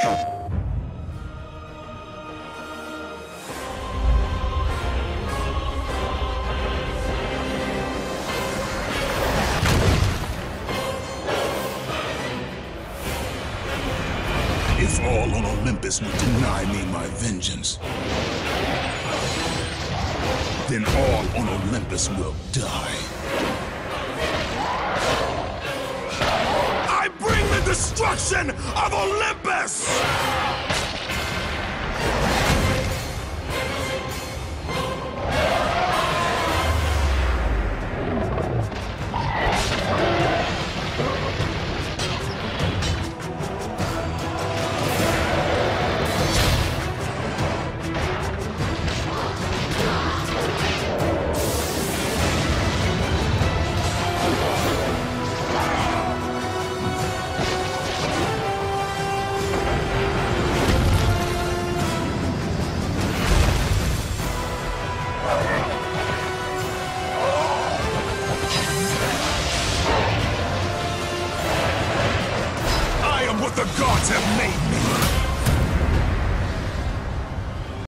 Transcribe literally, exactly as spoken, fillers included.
If all on Olympus would deny me my vengeance, then all on Olympus will die. I bring the destruction of Olympus! The gods have made me!